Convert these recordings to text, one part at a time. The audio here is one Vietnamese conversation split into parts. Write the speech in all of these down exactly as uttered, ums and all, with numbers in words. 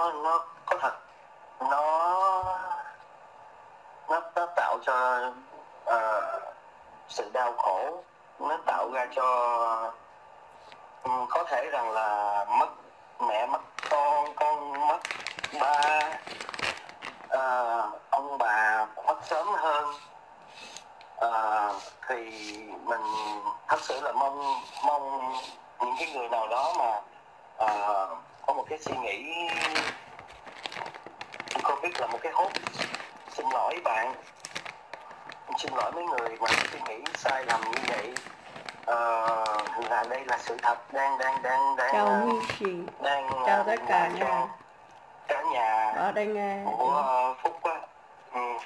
nó nó có thật, nó nó, nó tạo cho uh, sự đau khổ, nó tạo ra cho um, có thể rằng là mất mẹ, mất con, con mất ba, uh, ông bà mất sớm hơn. Uh, thì mình thật sự là mong mong những cái người nào đó mà uh, có một cái suy nghĩ, không biết là một cái hốt, xin lỗi bạn, xin lỗi mấy người mà suy nghĩ sai lầm như vậy, uh, là đây là sự thật đang đang đang đang chào Nguyên Sĩ, đang chào tất cả nhà cả nhà ở đây nghe của uh, Phúc á, uh,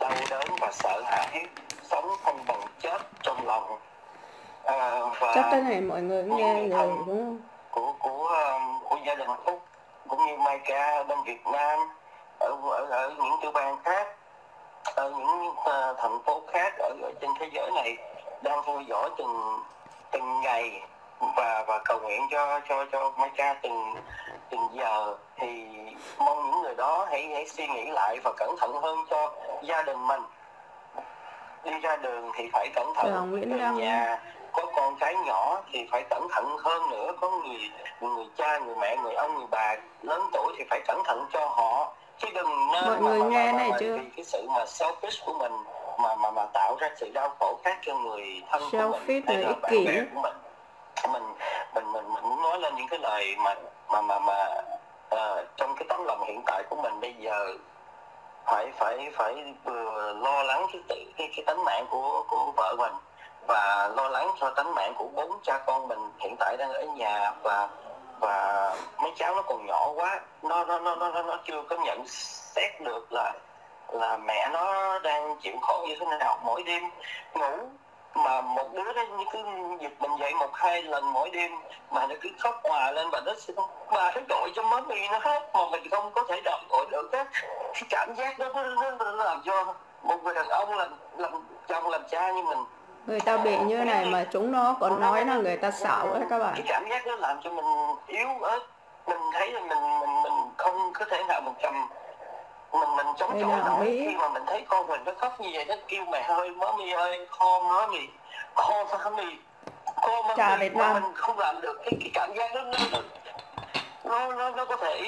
đau đớn và sợ hãi, sống không bằng chết trong lòng. À, và chắc cái này mọi người cũng nghe rồi đúng không? Của của của gia đình Phúc cũng như Mai Ca bên Việt Nam, ở ở, ở những tiểu bang khác, ở những uh, thành phố khác ở, ở trên thế giới này đang theo dõi từng từng ngày và và cầu nguyện cho cho cho Mai Ca từng từng giờ, thì mong những người đó hãy hãy suy nghĩ lại và cẩn thận hơn cho gia đình mình. Đi ra đường thì phải cẩn thận, ở nhà có con cái nhỏ thì phải cẩn thận hơn nữa, có người người cha, người mẹ, người ông, người bà lớn tuổi thì phải cẩn thận cho họ, chứ đừng nên mọi mà, người mà, nghe mà, này mà, chưa? Vì cái sự mà selfish của mình mà mà mà tạo ra sự đau khổ khác cho người thân selfish của mình hay là bạn bè của mình. Mình mình mình mình muốn nói lên những cái lời mà mà mà mà uh, trong cái tấm lòng hiện tại của mình bây giờ, phải phải phải vừa lo lắng cái cái cái tính mạng của của vợ mình và lo lắng cho tính mạng của bốn cha con mình hiện tại đang ở nhà, và và mấy cháu nó còn nhỏ quá, nó nó nó nó nó chưa có nhận xét được là là mẹ nó đang chịu khổ như thế nào. Mỗi đêm ngủ mà một đứa nó cứ giật mình dậy một hai lần mỗi đêm mà nó cứ khóc hòa lên, và nó xin bà hãy gọi cho má mì nó hết, mà mình không có thể đợi gọi được hết. Cái cảm giác đó nó, nó, nó làm cho một người đàn ông làm làm chồng làm cha như mình, người ta bị như này mà chúng nó còn nói là người ta xạo ấy các bạn. Cái cảm giác đó làm cho mình yếu ớt, mình thấy là mình mình mình không có thể nào mình cầm mình mình chống chọi nổi. Khi mà mình thấy con mình nó khóc như vậy, nó kêu mẹ ơi, má mi ơi, con má mi, con má mi, con má mi, mình không làm được. Cái, cái cảm giác đó nó nó nó, nó có thể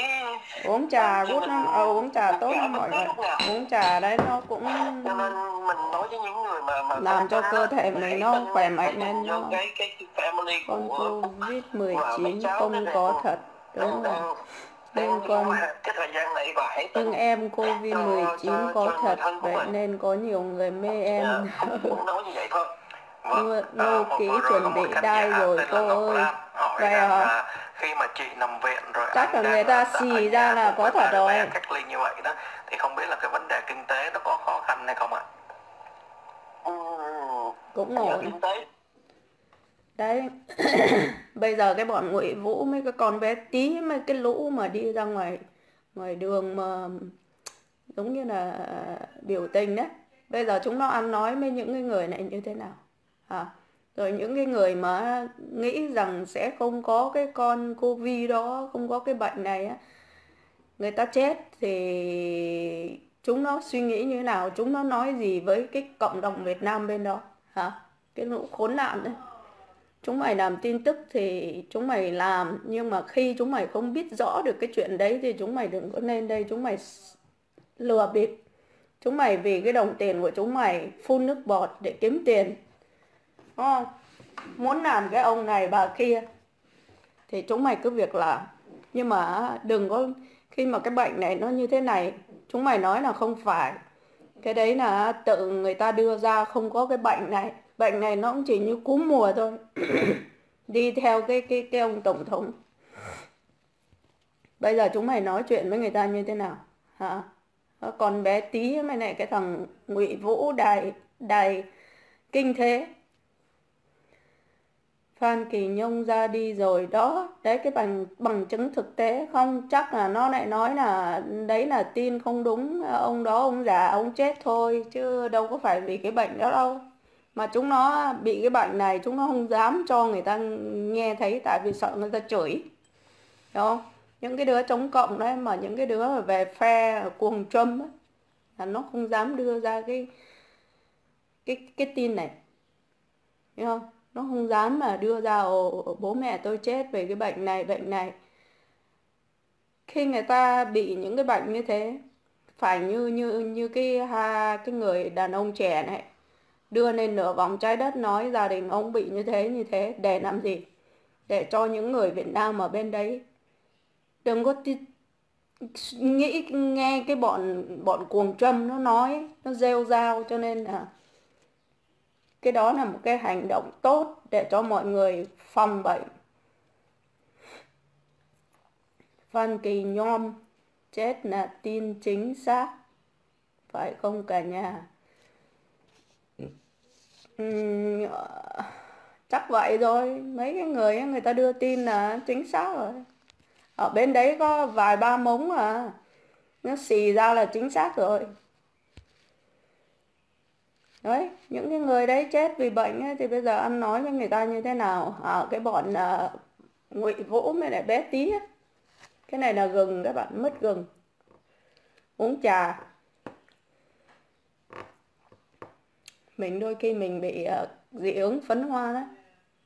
uống trà rút nó, ờ, uống trà tốt lắm mọi người, uống trà đấy nó cũng cho nên mình nói với những người mà, mà làm cho cơ thể mình nó khỏe mạnh lên. Nó cái, cái, cái family con covid mười chín không có thật, đúng rồi. Nên con cái thời gian này bà hãy tin em, covid mười chín có thật vậy nên có nhiều người mê em. Nô ký chuẩn bị đai rồi cô ơi. Vậy hả? Khi mà chị nằm viện rồi chắc là người ta xì ra là có thật rồi. Cách ly như vậy đó thì không biết là cái vấn đề kinh tế nó có khó khăn hay không ạ? Cũng ổn. Đấy. Bây giờ cái bọn Ngụy Vũ, mấy cái con bé tí, mấy cái lũ mà đi ra ngoài ngoài đường mà giống như là biểu tình đấy, bây giờ chúng nó ăn nói với những cái người này như thế nào à? Rồi những cái người mà nghĩ rằng sẽ không có cái con Covid đó, không có cái bệnh này á, người ta chết thì chúng nó suy nghĩ như thế nào, chúng nó nói gì với cái cộng đồng Việt Nam bên đó hả? Cái lũ khốn nạn đấy. Chúng mày làm tin tức thì chúng mày làm, nhưng mà khi chúng mày không biết rõ được cái chuyện đấy thì chúng mày đừng có lên đây, chúng mày lừa bịp. Chúng mày vì cái đồng tiền của chúng mày phun nước bọt để kiếm tiền, đúng không? Muốn làm cái ông này bà kia thì chúng mày cứ việc làm. Nhưng mà đừng có, khi mà cái bệnh này nó như thế này, chúng mày nói là không phải, cái đấy là tự người ta đưa ra, không có cái bệnh này. Bệnh này nó cũng chỉ như cúm mùa thôi. Đi theo cái, cái, cái ông Tổng thống. Bây giờ chúng mày nói chuyện với người ta như thế nào hả? Còn bé tí mày này, cái thằng Ngụy Vũ Đài Đài Kinh Thế, Phan Kỳ Nhung ra đi rồi đó. Đấy, cái bằng, bằng chứng thực tế. Không chắc là nó lại nói là đấy là tin không đúng, ông đó ông già ông chết thôi, chứ đâu có phải vì cái bệnh đó đâu. Mà chúng nó bị cái bệnh này, chúng nó không dám cho người ta nghe thấy, tại vì sợ người ta chửi, đúng không? Những cái đứa chống cộng đấy, mà những cái đứa về phe cuồng Trump ấy, là nó không dám đưa ra cái cái cái tin này, hiểu không? Nó không dám mà đưa ra ồ, bố mẹ tôi chết về cái bệnh này bệnh này. Khi người ta bị những cái bệnh như thế, phải như như như cái ha, cái người đàn ông trẻ này đưa lên nửa vòng trái đất nói gia đình ông bị như thế như thế để làm gì? Để cho những người Việt Nam ở bên đấy đừng có nghĩ nghe cái bọn bọn cuồng Trump nó nói, nó rêu rao. Cho nên là cái đó là một cái hành động tốt để cho mọi người phòng bệnh. Phan Kỳ Nhom chết là tin chính xác, phải không cả nhà? Uhm, chắc vậy rồi. Mấy cái người người ta đưa tin là chính xác rồi. Ở bên đấy có vài ba mống à, nó xì ra là chính xác rồi. Đấy, những cái người đấy chết vì bệnh ấy, thì bây giờ ăn nói với người ta như thế nào? À, cái bọn uh, Ngụy Vũ mới lại bé tí ấy. Cái này là gừng, các bạn, mứt gừng. Uống trà. Mình đôi khi mình bị uh, dị ứng phấn hoa đó,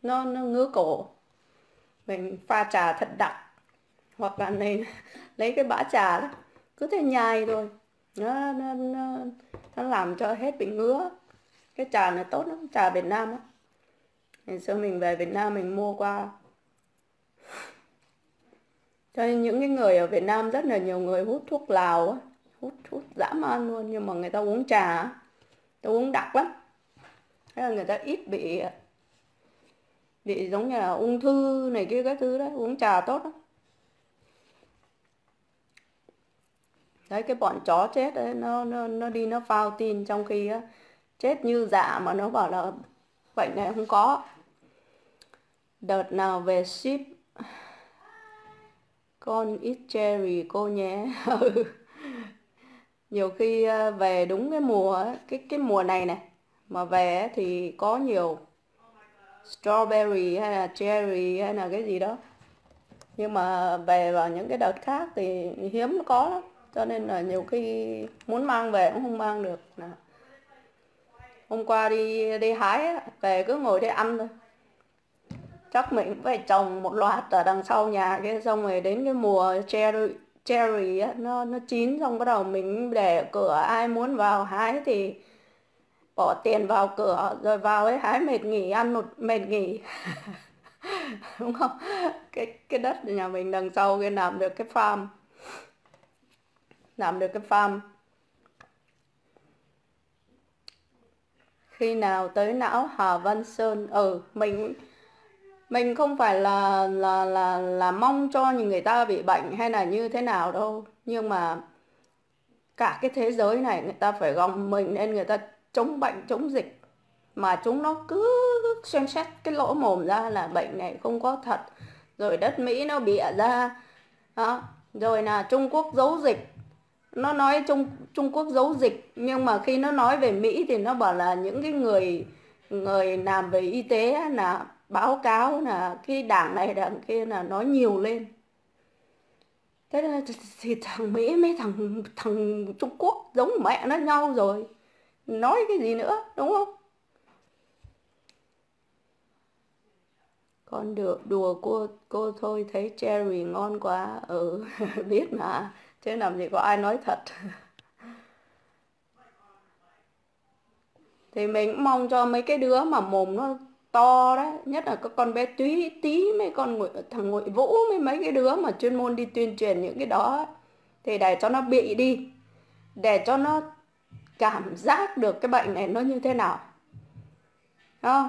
nó, nó ngứa cổ. Mình pha trà thật đặc, hoặc là này, lấy cái bã trà đó, cứ thế nhai thôi. Nó, nó, nó, nó làm cho hết bị ngứa. Cái trà này tốt lắm, trà Việt Nam đó. Ngày xưa mình về Việt Nam mình mua qua. Cho nên những cái người ở Việt Nam rất là nhiều người hút thuốc Lào á, hút hút dã man luôn, nhưng mà người ta uống trà, người ta uống đặc lắm. Thế là người ta ít bị bị giống như là ung thư này kia các thứ đấy, uống trà tốt lắm. Đấy, cái bọn chó chết đấy, nó nó nó đi nó phao tin, trong khi á, chết như dạ mà nó bảo là bệnh này không có. Đợt nào về ship con ít cherry cô nhé. Nhiều khi về đúng cái mùa ấy, cái cái mùa này này mà về ấy, thì có nhiều strawberry hay là cherry hay là cái gì đó, nhưng mà về vào những cái đợt khác thì hiếm có lắm. Cho nên là nhiều khi muốn mang về cũng không mang được. Nào, hôm qua đi đi hái ấy, về cứ ngồi để ăn thôi. Chắc mình cũng phải trồng một loạt ở đằng sau nhà kia, xong rồi đến cái mùa cherry, cherry ấy, nó, nó chín, xong bắt đầu mình để cửa, ai muốn vào hái thì bỏ tiền vào cửa, rồi vào ấy hái mệt nghỉ, ăn một mệt nghỉ. Đúng không? Cái, cái đất nhà mình đằng sau kia làm được cái farm. Làm được cái farm. Khi nào tới não Hà Văn Sơn? Ừ, mình... Mình không phải là, là, là, là mong cho người ta bị bệnh hay là như thế nào đâu. Nhưng mà cả cái thế giới này người ta phải gồng mình nên người ta chống bệnh, chống dịch. Mà chúng nó cứ xem xét cái lỗ mồm ra là bệnh này không có thật. Rồi đất Mỹ nó bịa ra. Đó. Rồi là Trung Quốc giấu dịch. Nó nói Trung, Trung Quốc giấu dịch. Nhưng mà khi nó nói về Mỹ thì nó bảo là những cái người, người làm về y tế là... báo cáo là cái đảng này đảng kia là nói nhiều lên. Thế nên thì thằng Mỹ mấy thằng thằng Trung Quốc giống mẹ nó nhau rồi, nói cái gì nữa, đúng không? Con được đùa cô cô thôi, thấy cherry ngon quá. Ừ, biết mà, chứ làm gì có ai nói thật. Thì mình cũng mong cho mấy cái đứa mà mồm nó to đấy, nhất là các con bé tí tí, mấy con thằng Ngụy Vũ, mấy mấy cái đứa mà chuyên môn đi tuyên truyền những cái đó, thì để cho nó bị đi, để cho nó cảm giác được cái bệnh này nó như thế nào, đúng không?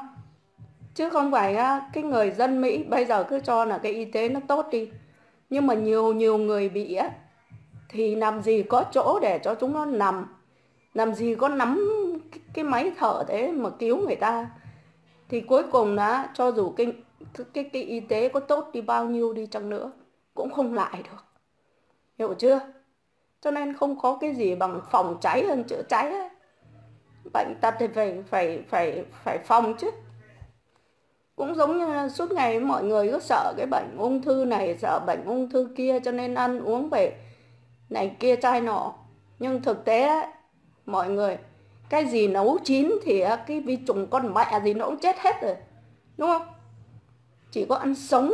Chứ không phải cái người dân Mỹ bây giờ cứ cho là cái y tế nó tốt đi, nhưng mà nhiều nhiều người bị á, thì làm gì có chỗ để cho chúng nó nằm, làm gì có nắm cái, cái máy thở thế mà cứu người ta. Thì cuối cùng là cho dù cái, cái, cái y tế có tốt đi bao nhiêu đi chăng nữa cũng không lại được. Hiểu chưa? Cho nên không có cái gì bằng phòng cháy hơn chữa cháy ấy. Bệnh tật thì phải, phải, phải, phải phòng chứ. Cũng giống như suốt ngày mọi người cứ sợ cái bệnh ung thư này, sợ bệnh ung thư kia, cho nên ăn uống về này kia chai nọ. Nhưng thực tế mọi người, cái gì nấu chín thì cái vi trùng con mẹ gì nó cũng chết hết rồi, đúng không? Chỉ có ăn sống,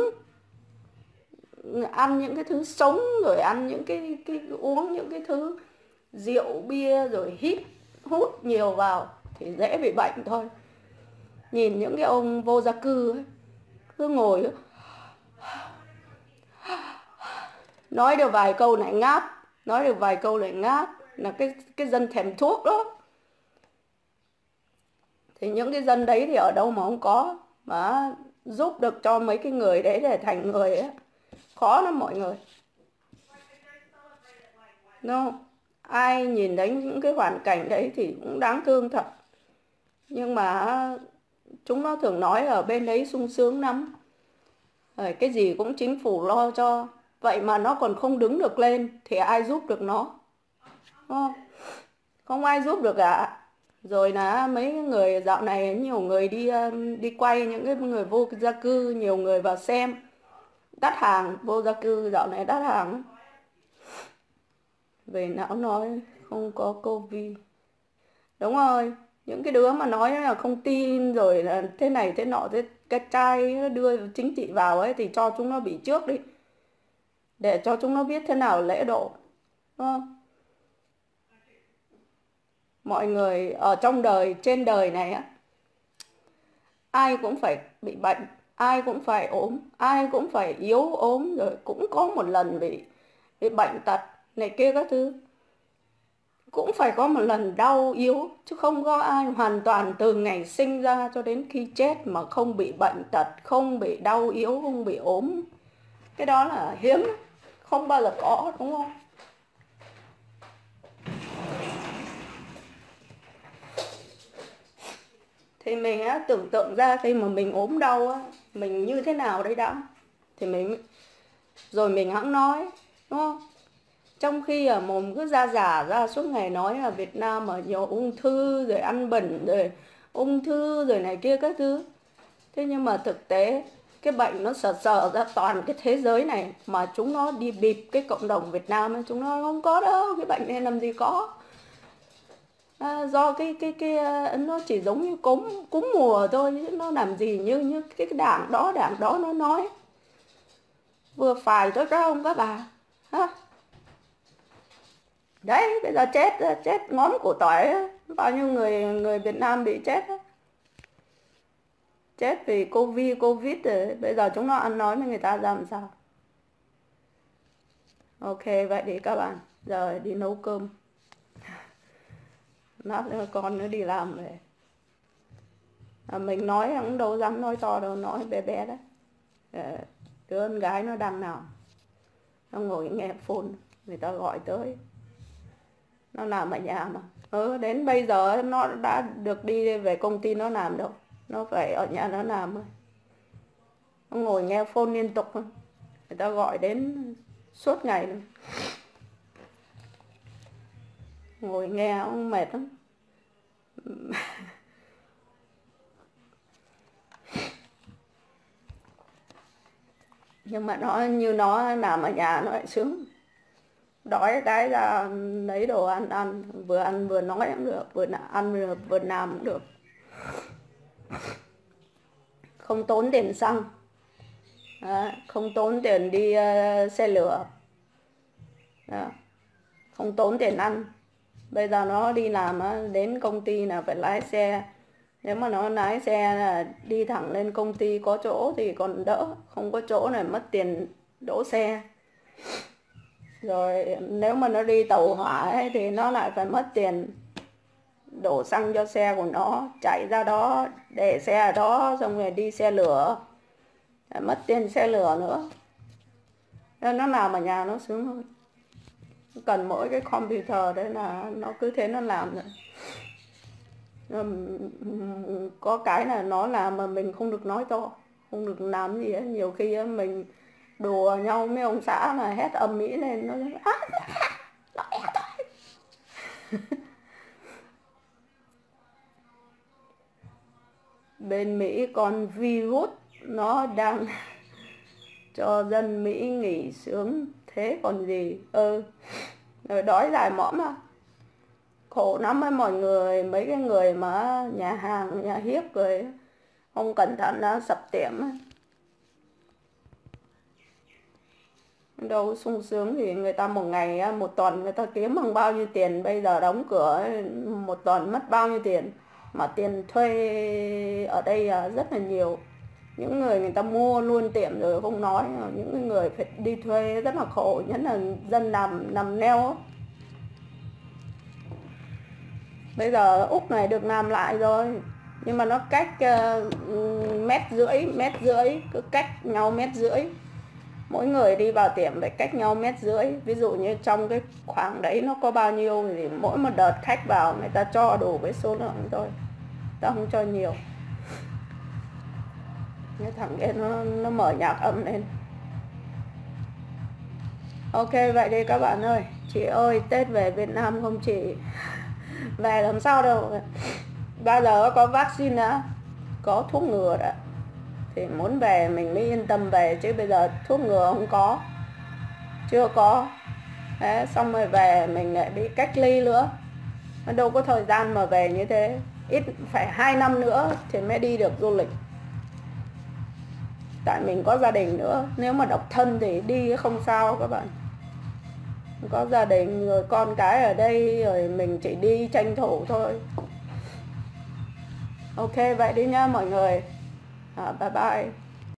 ăn những cái thứ sống, rồi ăn những cái, cái uống những cái thứ rượu bia, rồi hít hút nhiều vào thì dễ bị bệnh thôi. Nhìn những cái ông vô gia cư ấy, cứ ngồi nói được vài câu lại ngáp, nói được vài câu lại ngáp, là cái cái dân thèm thuốc đó. Thì những cái dân đấy thì ở đâu mà không có, mà giúp được cho mấy cái người đấy để thành người ấy khó lắm mọi người, đúng không? Ai nhìn thấy những cái hoàn cảnh đấy thì cũng đáng thương thật. Nhưng mà chúng nó thường nói ở bên đấy sung sướng lắm, rồi cái gì cũng chính phủ lo cho, vậy mà nó còn không đứng được lên thì ai giúp được nó, đúng không? Không ai giúp được cả. Rồi là mấy người dạo này nhiều người đi đi quay những cái người vô gia cư, nhiều người vào xem, đắt hàng, vô gia cư dạo này đắt hàng. Về não nói không có Covid, đúng rồi. Những cái đứa mà nói là không tin rồi là thế này thế nọ, thế cái trai đưa chính trị vào ấy thì cho chúng nó bị trước đi, để cho chúng nó biết thế nào lễ độ, đúng không? Mọi người ở trong đời, trên đời này á, ai cũng phải bị bệnh, ai cũng phải ốm, ai cũng phải yếu ốm, rồi cũng có một lần bị, bị bệnh tật này kia các thứ, cũng phải có một lần đau yếu, chứ không có ai hoàn toàn từ ngày sinh ra cho đến khi chết mà không bị bệnh tật, không bị đau yếu, không bị ốm. Cái đó là hiếm, không bao giờ có, đúng không? Thì mình á, tưởng tượng ra khi mà mình ốm đau á, mình như thế nào đấy đã, thì mình rồi mình hẵng nói, đúng không? Trong khi ở mồm cứ ra giả ra suốt ngày nói là Việt Nam ở nhiều ung thư, rồi ăn bẩn, rồi ung thư, rồi này kia các thứ. Thế nhưng mà thực tế cái bệnh nó sờ sờ ra toàn cái thế giới này, mà chúng nó đi bịp cái cộng đồng Việt Nam ấy, chúng nó không có đâu, cái bệnh này làm gì có. À, do cái, cái, cái nó chỉ giống như cúm, cúm mùa thôi, nó làm gì như, như cái đảng đó, đảng đó nó nói. Vừa phải thôi các ông các bà. Ha? Đấy, bây giờ chết, chết ngón củ tỏi, bao nhiêu người người Việt Nam bị chết. Chết vì Covid, Covid rồi, bây giờ chúng nó ăn nói với người ta ra làm sao? Ok, vậy thì các bạn, giờ đi nấu cơm. Lát nữa con nó đi làm về. À, mình nói cũng đâu dám nói to đâu, nói bé bé đấy. À, đứa con gái nó đang nằm, nó ngồi nghe phone, người ta gọi tới. Nó làm ở nhà mà. Ừ, đến bây giờ nó đã được đi về công ty nó làm đâu. Nó phải ở nhà nó làm thôi. Nó ngồi nghe phone liên tục. Người ta gọi đến suốt ngày luôn. Ngồi nghe ông mệt lắm. Nhưng mà nó như nó làm ở nhà nó lại sướng. Đói cái là lấy đồ ăn ăn, vừa ăn vừa nói cũng được, vừa ăn vừa làm cũng được. Không tốn tiền xăng, không tốn tiền đi xe lửa, không tốn tiền ăn. Bây giờ nó đi làm, đến công ty là phải lái xe. Nếu mà nó lái xe là đi thẳng lên công ty, có chỗ thì còn đỡ, không có chỗ này mất tiền đỗ xe. Rồi nếu mà nó đi tàu hỏa ấy, thì nó lại phải mất tiền đổ xăng cho xe của nó, chạy ra đó, để xe ở đó, xong rồi đi xe lửa, lại mất tiền xe lửa nữa. Nên nó làm ở nhà nó sướng hơn. Cần mỗi cái computer đấy là nó cứ thế nó làm rồi. Có cái là nó làm mà mình không được nói to, không được làm gì hết. Nhiều khi mình đùa nhau mấy ông xã mà hét ầm ĩ lên, nó nói à, nói à thôi. bên Mỹ con virus nó đang cho dân Mỹ nghỉ sướng thế còn gì. Ừ, đói dài mõm à, khổ lắm ấy mọi người. Mấy cái người mà nhà hàng, nhà hiếp rồi không cẩn thận đã sập tiệm ấy. Đâu sung sướng thì người ta một ngày, một tuần người ta kiếm bằng bao nhiêu tiền, bây giờ đóng cửa một tuần mất bao nhiêu tiền. Mà tiền thuê ở đây rất là nhiều. Những người người ta mua luôn tiệm rồi không nói, những người phải đi thuê rất là khổ, nhất là dân làm làm neo. Bây giờ Úc này được làm lại rồi, nhưng mà nó cách uh, mét rưỡi, mét rưỡi, cứ cách nhau mét rưỡi. Mỗi người đi vào tiệm phải cách nhau mét rưỡi. Ví dụ như trong cái khoảng đấy nó có bao nhiêu thì mỗi một đợt khách vào người ta cho đủ với số lượng thôi, ta không cho nhiều. Cái thằng kia nó, nó mở nhạc âm lên. Ok vậy đi các bạn ơi. Chị ơi Tết về Việt Nam không chị? Về làm sao đâu, bao giờ có vaccine đã, có thuốc ngừa đã, thì muốn về mình mới yên tâm về. Chứ bây giờ thuốc ngừa không có, chưa có. Đấy, xong rồi về mình lại bị cách ly nữa, đâu có thời gian mà về như thế. Ít phải hai năm nữa thì mới đi được du lịch, tại mình có gia đình nữa. Nếu mà độc thân thì đi không sao các bạn, có gia đình rồi con cái ở đây rồi mình chỉ đi tranh thủ thôi. Ok vậy đi nha mọi người. À, bye bye.